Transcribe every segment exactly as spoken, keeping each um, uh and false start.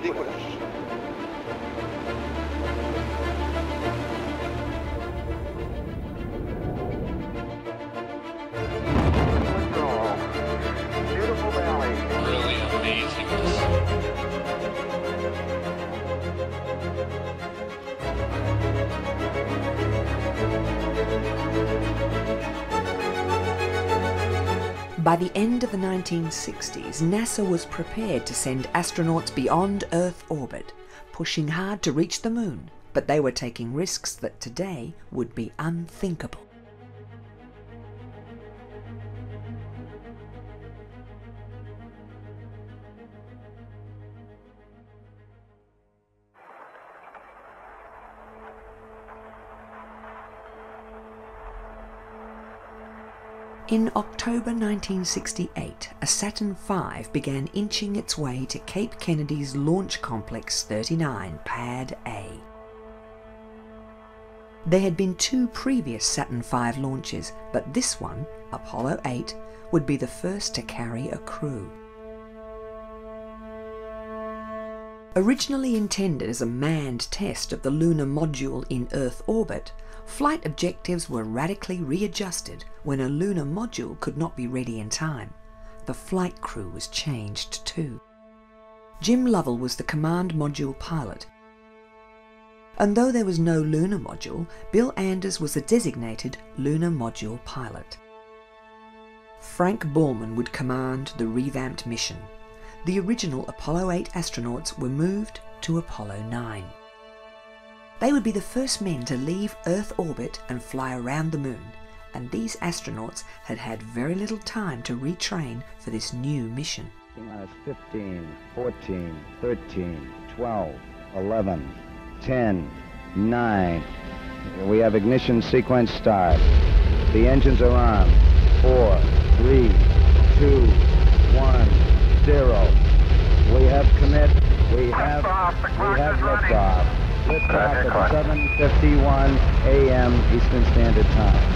ridículas. By the end of the nineteen sixties, NASA was prepared to send astronauts beyond Earth orbit, pushing hard to reach the moon, but they were taking risks that today would be unthinkable. In October nineteen sixty-eight, a Saturn five began inching its way to Cape Kennedy's Launch Complex thirty-nine, Pad A. There had been two previous Saturn five launches, but this one, Apollo eight, would be the first to carry a crew. Originally intended as a manned test of the lunar module in Earth orbit, flight objectives were radically readjusted when a lunar module could not be ready in time. The flight crew was changed too. Jim Lovell was the command module pilot. And though there was no lunar module, Bill Anders was the designated lunar module pilot. Frank Borman would command the revamped mission. The original Apollo eight astronauts were moved to Apollo nine. They would be the first men to leave Earth orbit and fly around the moon, and these astronauts had had very little time to retrain for this new mission. fifteen, fourteen, thirteen, twelve, eleven, ten, nine. We have ignition sequence start. The engines are on. four, three, two, one, zero. We have commit. We have liftoff. Liftoff at seven fifty-one a m Eastern Standard Time.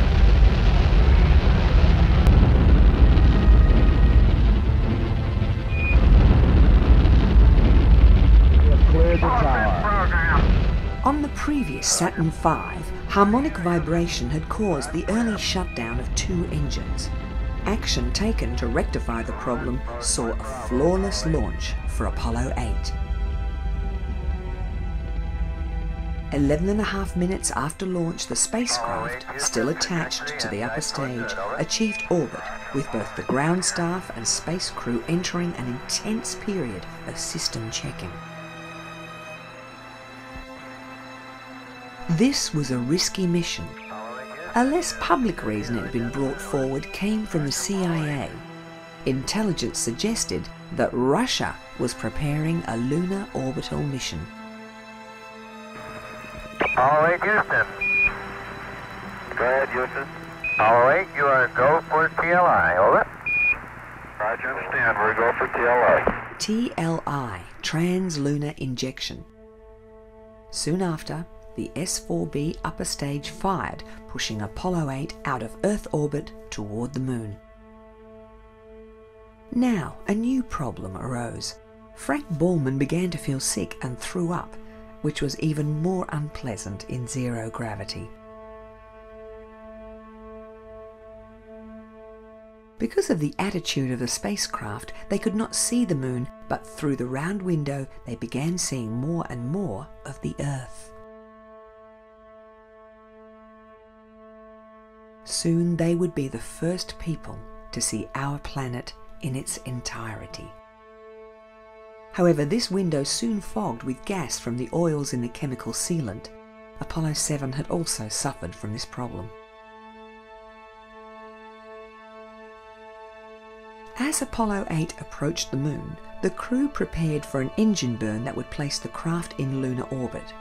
We have cleared the tower. On the previous Saturn five, harmonic vibration had caused the early shutdown of two engines. Action taken to rectify the problem saw a flawless launch for Apollo eight. Eleven and a half minutes after launch, the spacecraft, still attached to the upper stage, achieved orbit, with both the ground staff and space crew entering an intense period of system checking. This was a risky mission. A less public reason it had been brought forward came from the C I A. Intelligence suggested that Russia was preparing a lunar orbital mission. Apollo eight, Houston. Go ahead, Houston. Apollo eight, you are go for T L I, over. Roger, understand, we're go for T L I. T L I, Translunar Injection. Soon after, the S four B upper stage fired, pushing Apollo eight out of Earth orbit toward the moon. Now, a new problem arose. Frank Borman began to feel sick and threw up, which was even more unpleasant in zero gravity. Because of the attitude of the spacecraft, they could not see the moon, but through the round window they began seeing more and more of the Earth. Soon they would be the first people to see our planet in its entirety. However, this window soon fogged with gas from the oils in the chemical sealant. Apollo seven had also suffered from this problem. As Apollo eight approached the moon, the crew prepared for an engine burn that would place the craft in lunar orbit.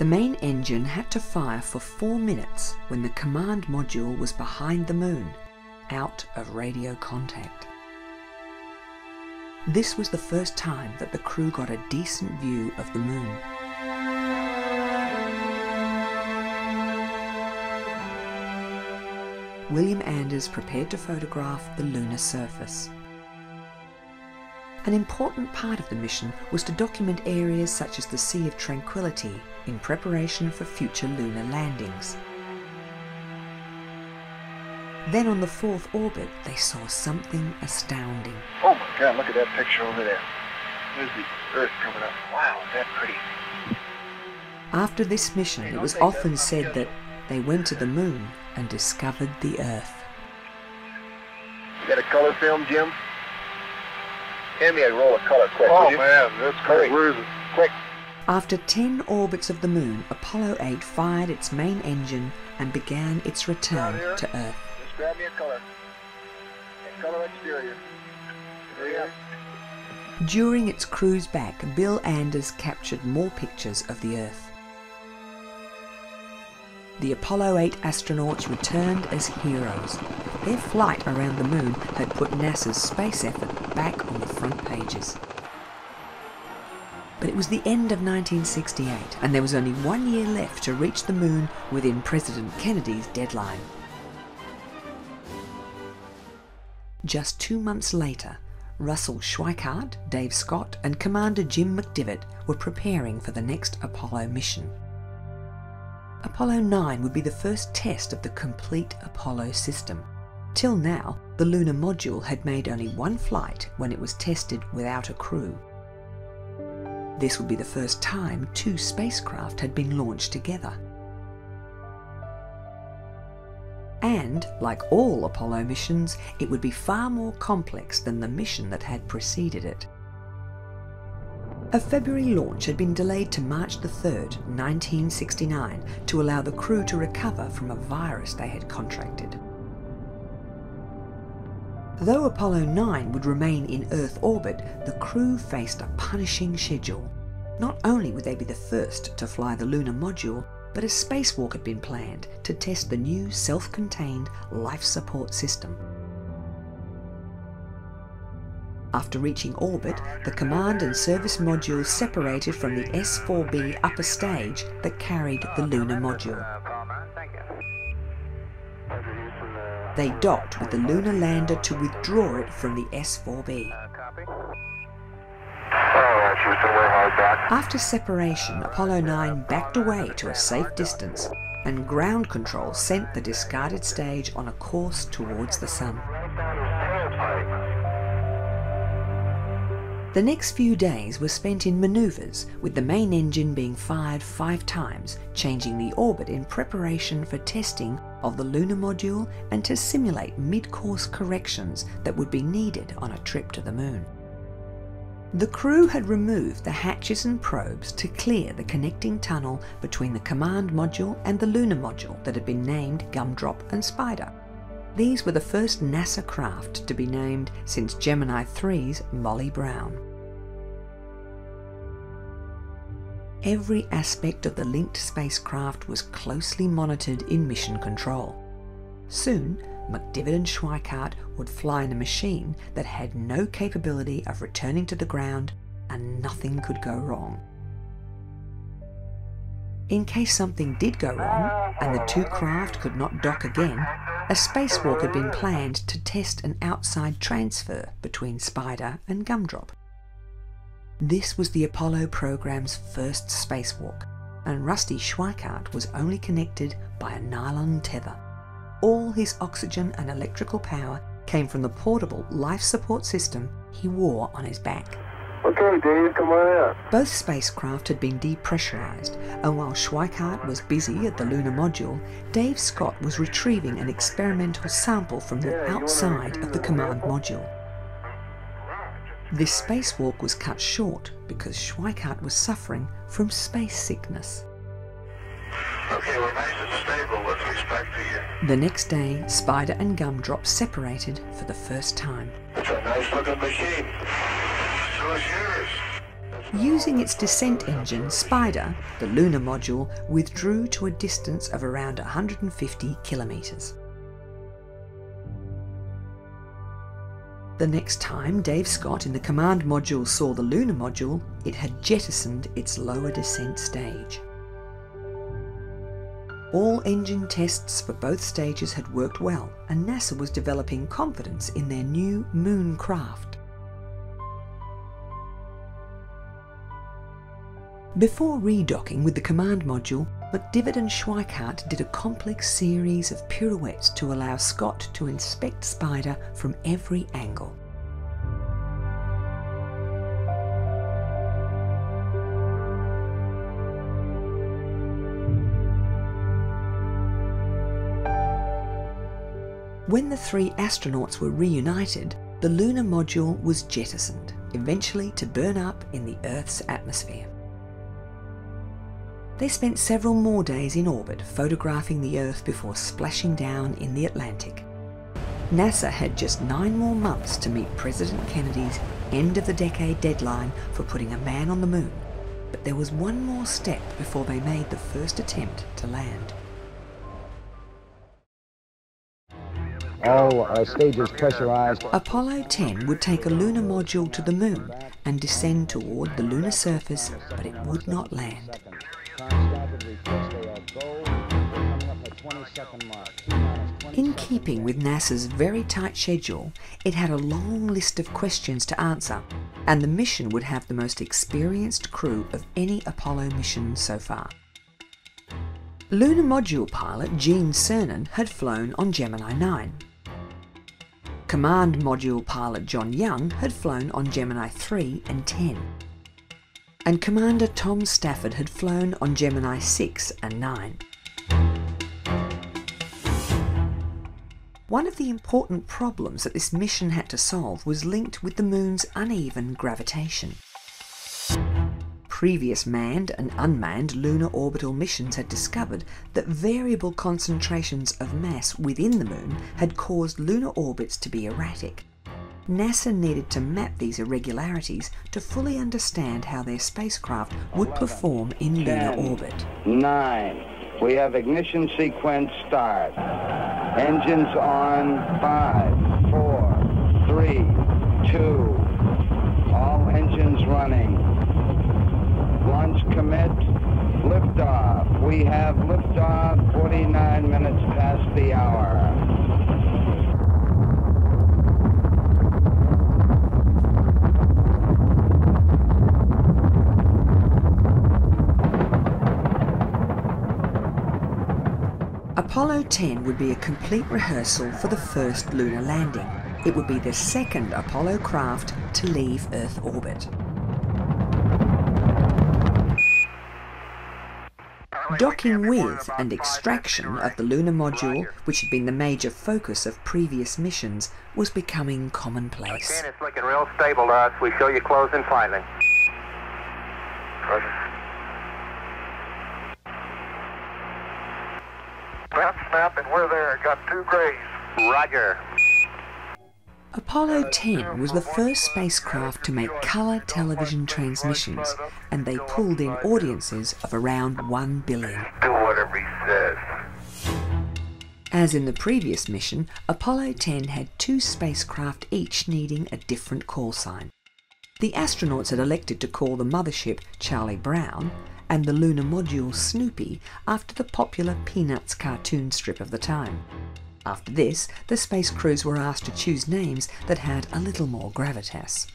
The main engine had to fire for four minutes when the command module was behind the moon, out of radio contact. This was the first time that the crew got a decent view of the moon. William Anders prepared to photograph the lunar surface. An important part of the mission was to document areas such as the Sea of Tranquility in preparation for future lunar landings. Then on the fourth orbit, they saw something astounding. Oh my God, look at that picture over there. There's the Earth coming up. Wow, is that pretty. After this mission, it was often said that they went to the moon and discovered the Earth. You got a color film, Jim? Hand me a roll of color, quick. Oh man, that's great. Where is it? Quick. After ten orbits of the moon, Apollo eight fired its main engine and began its return to Earth. Just grab me a color. A color exterior. Hurry up. During its cruise back, Bill Anders captured more pictures of the Earth. The Apollo eight astronauts returned as heroes. Their flight around the moon had put NASA's space effort back on the front pages. But it was the end of nineteen sixty-eight, and there was only one year left to reach the moon within President Kennedy's deadline. Just two months later, Russell Schweickart, Dave Scott, and Commander Jim McDivitt were preparing for the next Apollo mission. Apollo nine would be the first test of the complete Apollo system. Till now, the lunar module had made only one flight when it was tested without a crew. This would be the first time two spacecraft had been launched together. And, like all Apollo missions, it would be far more complex than the mission that had preceded it. A February launch had been delayed to March the third, nineteen sixty-nine, to allow the crew to recover from a virus they had contracted. Though Apollo nine would remain in Earth orbit, the crew faced a punishing schedule. Not only would they be the first to fly the lunar module, but a spacewalk had been planned to test the new self-contained life support system. After reaching orbit, the command and service modules separated from the S four B upper stage that carried the lunar module. They docked with the lunar lander to withdraw it from the S four B. After separation, Apollo nine backed away to a safe distance, and ground control sent the discarded stage on a course towards the sun. The next few days were spent in manoeuvres, with the main engine being fired five times, changing the orbit in preparation for testing of the lunar module and to simulate mid-course corrections that would be needed on a trip to the moon. The crew had removed the hatches and probes to clear the connecting tunnel between the command module and the lunar module that had been named Gumdrop and Spider. These were the first NASA craft to be named since Gemini three's Molly Brown. Every aspect of the linked spacecraft was closely monitored in mission control. Soon, McDivitt and Schweickart would fly in a machine that had no capability of returning to the ground, and nothing could go wrong. In case something did go wrong, and the two craft could not dock again, a spacewalk had been planned to test an outside transfer between Spider and Gumdrop. This was the Apollo program's first spacewalk, and Rusty Schweickart was only connected by a nylon tether. All his oxygen and electrical power came from the portable life support system he wore on his back. Okay, Dave, come on out. Both spacecraft had been depressurized, and while Schweickart was busy at the lunar module, Dave Scott was retrieving an experimental sample from the outside of the command module. This spacewalk was cut short because Schweickart was suffering from space sickness. Okay, we're nice and stable with respect to you. The next day, Spider and Gumdrop separated for the first time. It's a nice looking machine. Using its descent engine, Spider, the lunar module, withdrew to a distance of around one hundred fifty kilometres. The next time Dave Scott in the command module saw the lunar module, it had jettisoned its lower descent stage. All engine tests for both stages had worked well, and NASA was developing confidence in their new moon craft. Before redocking with the command module, McDivitt and Schweickart did a complex series of pirouettes to allow Scott to inspect Spider from every angle. When the three astronauts were reunited, the lunar module was jettisoned, eventually to burn up in the Earth's atmosphere. They spent several more days in orbit photographing the Earth before splashing down in the Atlantic. NASA had just nine more months to meet President Kennedy's end-of-the-decade deadline for putting a man on the moon, but there was one more step before they made the first attempt to land. All uh, stages pressurized. Apollo ten would take a lunar module to the moon and descend toward the lunar surface, but it would not land. In keeping with NASA's very tight schedule, it had a long list of questions to answer, and the mission would have the most experienced crew of any Apollo mission so far. Lunar module pilot Gene Cernan had flown on Gemini nine. Command module pilot John Young had flown on Gemini three and ten. And Commander Tom Stafford had flown on Gemini six and nine. One of the important problems that this mission had to solve was linked with the moon's uneven gravitation. Previous manned and unmanned lunar orbital missions had discovered that variable concentrations of mass within the moon had caused lunar orbits to be erratic. NASA needed to map these irregularities to fully understand how their spacecraft would perform in lunar orbit. Nine. We have ignition sequence start. Engines on. Five, four, three, two. All engines running. Launch commit, liftoff. We have liftoff forty-nine minutes past the hour. Apollo ten would be a complete rehearsal for the first lunar landing. It would be the second Apollo craft to leave Earth orbit. Docking with and extraction of the lunar module, which had been the major focus of previous missions, was becoming commonplace. Okay, it's looking real stable to us. We show you closing finally. Snap, snap, and we're there. Got two grays. Roger. Apollo ten was the first spacecraft to make colour television transmissions, and they pulled in audiences of around one billion. Do whatever he says. As in the previous mission, Apollo ten had two spacecraft each needing a different call sign. The astronauts had elected to call the mothership Charlie Brown and the lunar module Snoopy after the popular Peanuts cartoon strip of the time. After this, the space crews were asked to choose names that had a little more gravitas.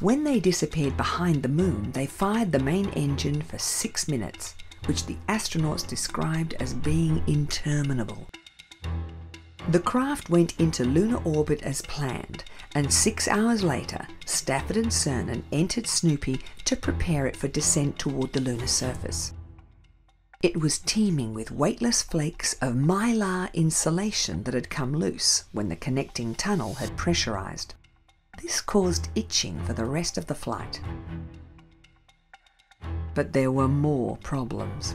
When they disappeared behind the moon, they fired the main engine for six minutes, which the astronauts described as being interminable. The craft went into lunar orbit as planned, and six hours later, Stafford and Cernan entered Snoopy to prepare it for descent toward the lunar surface. It was teeming with weightless flakes of mylar insulation that had come loose when the connecting tunnel had pressurized. This caused itching for the rest of the flight. But there were more problems.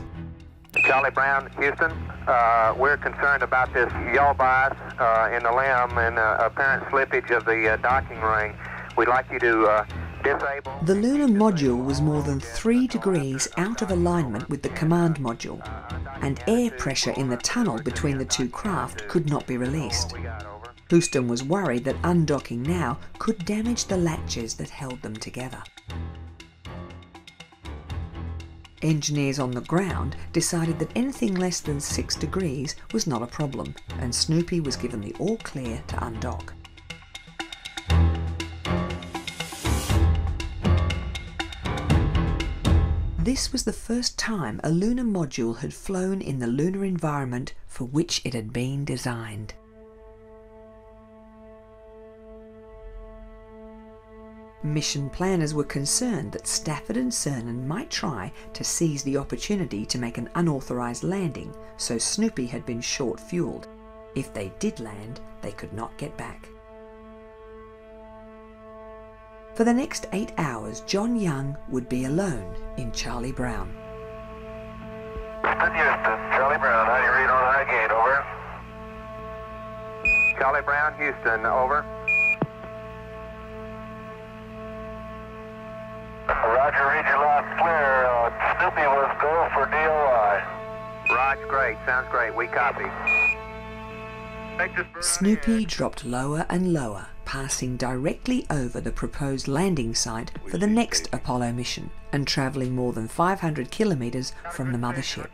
Charlie Brown, Houston, uh, we're concerned about this yaw bias uh, in the limb and uh, apparent slippage of the uh, docking ring. We'd like you to uh, disable... The lunar module was more than three degrees out of alignment with the command module, and air pressure in the tunnel between the two craft could not be released. Houston was worried that undocking now could damage the latches that held them together. Engineers on the ground decided that anything less than six degrees was not a problem, and Snoopy was given the all clear to undock. This was the first time a lunar module had flown in the lunar environment for which it had been designed. Mission planners were concerned that Stafford and Cernan might try to seize the opportunity to make an unauthorized landing, so Snoopy had been short-fueled. If they did land, they could not get back. For the next eight hours, John Young would be alone in Charlie Brown. Houston, Houston, Charlie Brown, how do you read on high gate, over? Charlie Brown, Houston, over. Roger, read your loud clear. Uh, Snoopy was go for D O I. Roger, great. Sounds great. We copy. Snoopy dropped lower and lower, passing directly over the proposed landing site for the next Apollo mission and travelling more than five hundred kilometres from the mothership.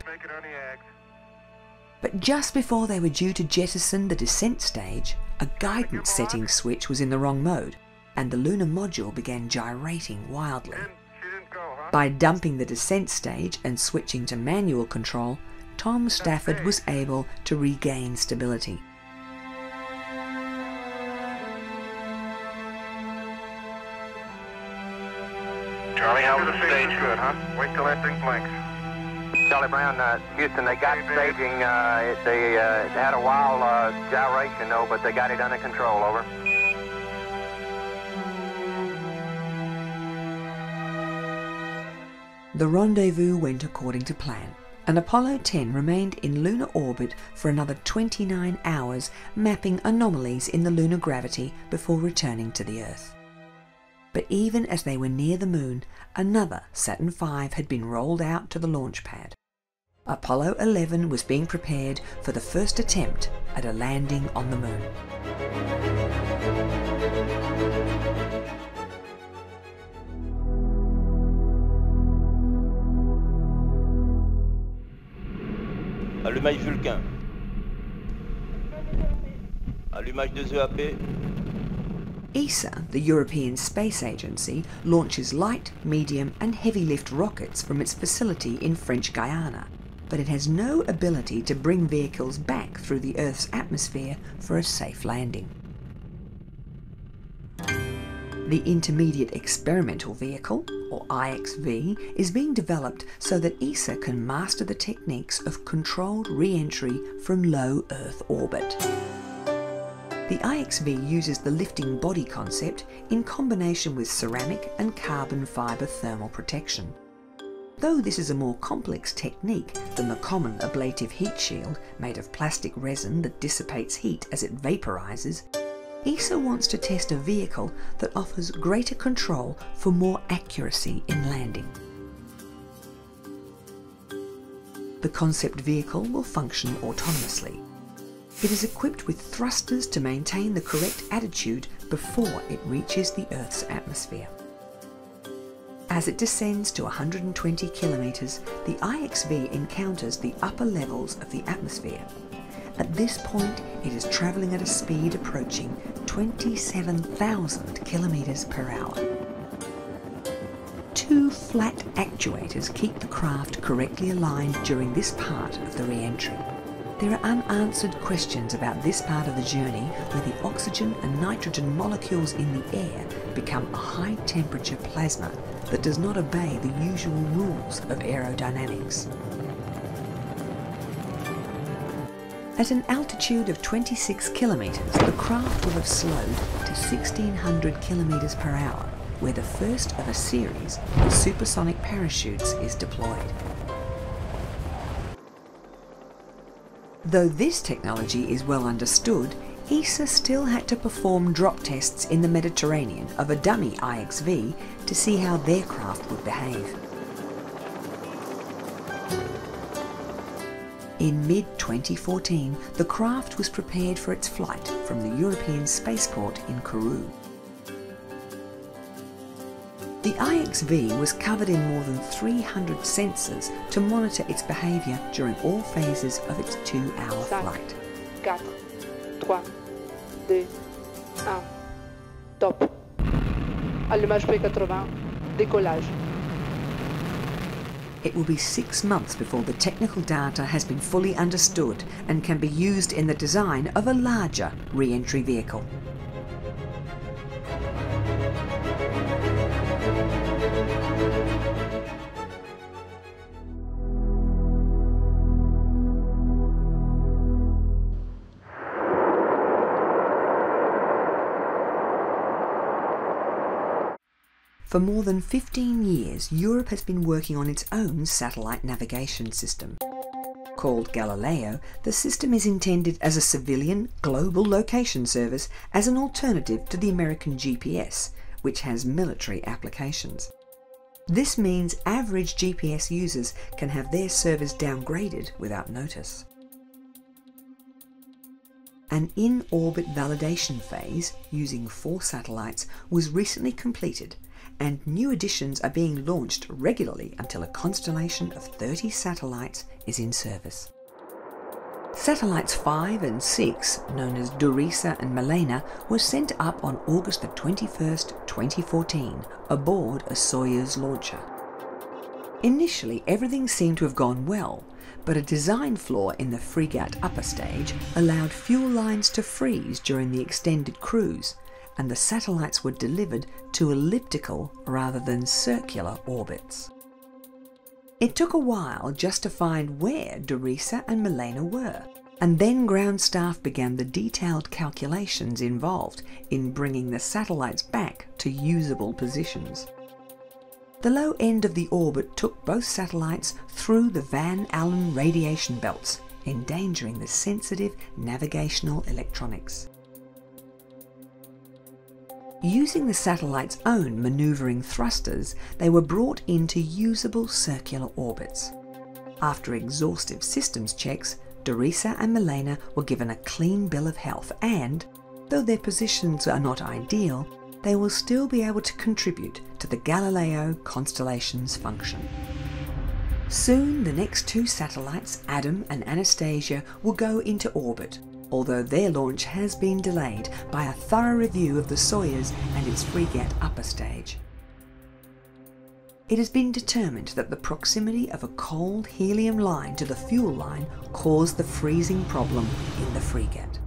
But just before they were due to jettison the descent stage, a guidance setting switch was in the wrong mode, and the lunar module began gyrating wildly. By dumping the descent stage and switching to manual control, Tom Stafford was able to regain stability. Charlie, how was the stage? Good, huh? Wait till that thing blinks. Charlie Brown, uh, Houston, they got staging, uh, they uh, had a wild uh, gyration, though, but they got it under control, over. The rendezvous went according to plan, and Apollo ten remained in lunar orbit for another twenty-nine hours, mapping anomalies in the lunar gravity before returning to the Earth. But even as they were near the Moon, another Saturn five had been rolled out to the launch pad. Apollo eleven was being prepared for the first attempt at a landing on the Moon. Allumage Vulcain. Allumage deux E A P. E S A, the European Space Agency, launches light, medium and heavy lift rockets from its facility in French Guiana, but it has no ability to bring vehicles back through the Earth's atmosphere for a safe landing. The Intermediate Experimental Vehicle, or I X V, is being developed so that E S A can master the techniques of controlled re-entry from low Earth orbit. The I X V uses the lifting body concept in combination with ceramic and carbon fibre thermal protection. Though this is a more complex technique than the common ablative heat shield made of plastic resin that dissipates heat as it vaporises, E S A wants to test a vehicle that offers greater control for more accuracy in landing. The concept vehicle will function autonomously. It is equipped with thrusters to maintain the correct attitude before it reaches the Earth's atmosphere. As it descends to one hundred twenty kilometres, the I X V encounters the upper levels of the atmosphere. At this point, it is travelling at a speed approaching twenty-seven thousand kilometres per hour. Two flat actuators keep the craft correctly aligned during this part of the re-entry. There are unanswered questions about this part of the journey where the oxygen and nitrogen molecules in the air become a high-temperature plasma that does not obey the usual rules of aerodynamics. At an altitude of twenty-six kilometres, the craft will have slowed to sixteen hundred kilometres per hour, where the first of a series of supersonic parachutes is deployed. Though this technology is well understood, E S A still had to perform drop tests in the Mediterranean of a dummy I X V to see how their craft would behave. In mid twenty fourteen, the craft was prepared for its flight from the European spaceport in Kourou. The I X V was covered in more than three hundred sensors to monitor its behaviour during all phases of its two-hour flight. Five, four, three, two, one, top. Allumage P eighty, décollage. It will be six months before the technical data has been fully understood and can be used in the design of a larger re-entry vehicle. For more than fifteen years, Europe has been working on its own satellite navigation system. Called Galileo, the system is intended as a civilian, global location service as an alternative to the American G P S, which has military applications. This means average G P S users can have their servers downgraded without notice. An in-orbit validation phase, using four satellites, was recently completed, and new additions are being launched regularly until a constellation of thirty satellites is in service. Satellites five and six, known as Doresa and Milena, were sent up on August the twenty-first, twenty fourteen, aboard a Soyuz launcher. Initially, everything seemed to have gone well, but a design flaw in the Fregat upper stage allowed fuel lines to freeze during the extended cruise, and the satellites were delivered to elliptical rather than circular orbits. It took a while just to find where Doresa and Milena were, and then ground staff began the detailed calculations involved in bringing the satellites back to usable positions. The low end of the orbit took both satellites through the Van Allen radiation belts, endangering the sensitive navigational electronics. Using the satellite's own maneuvering thrusters, they were brought into usable circular orbits. After exhaustive systems checks, Doresa and Milena were given a clean bill of health and, though their positions are not ideal, they will still be able to contribute to the Galileo constellation's function. Soon the next two satellites, Adam and Anastasia, will go into orbit, although their launch has been delayed by a thorough review of the Soyuz and its Fregat upper stage. It has been determined that the proximity of a cold helium line to the fuel line caused the freezing problem in the Fregat.